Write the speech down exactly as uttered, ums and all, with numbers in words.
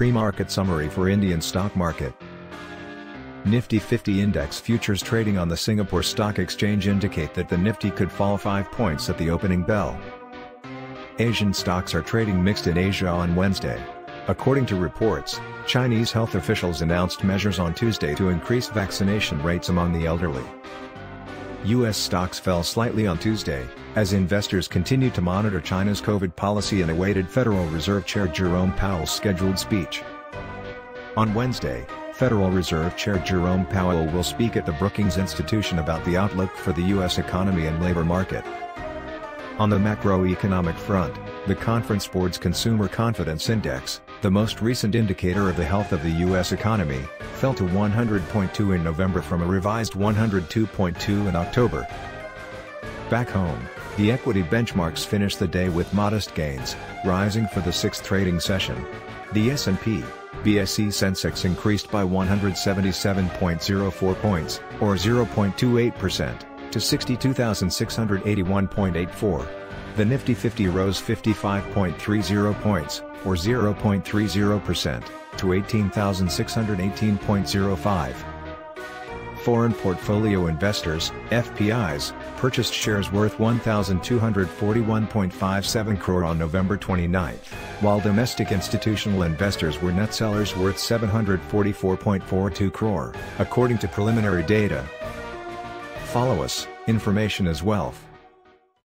Pre-market summary for Indian stock market. Nifty fifty index futures trading on the Singapore Stock Exchange indicate that the Nifty could fall five points at the opening bell. Asian stocks are trading mixed in Asia on Wednesday. According to reports, Chinese health officials announced measures on Tuesday to increase vaccination rates among the elderly. U S stocks fell slightly on Tuesday, as investors continued to monitor China's COVID policy and awaited Federal Reserve Chair Jerome Powell's scheduled speech. On Wednesday, Federal Reserve Chair Jerome Powell will speak at the Brookings Institution about the outlook for the U S economy and labor market. On the macroeconomic front, the Conference Board's Consumer Confidence Index, the most recent indicator of the health of the U S economy, fell to one hundred point two in November from a revised one hundred two point two in October. Back home, the equity benchmarks finished the day with modest gains, rising for the sixth trading session. The S and P B S E Sensex increased by one hundred seventy-seven point zero four points, or zero point two eight percent, to sixty-two thousand six hundred eighty-one point eight four. The Nifty fifty rose fifty-five point three zero points, or zero point three zero percent, to eighteen thousand six hundred eighteen point zero five. Foreign portfolio investors, F P Is, purchased shares worth one thousand two hundred forty-one point five seven crore on November twenty-ninth, while domestic institutional investors were net sellers worth seven hundred forty-four point four two crore, according to preliminary data. Follow us, information is wealth.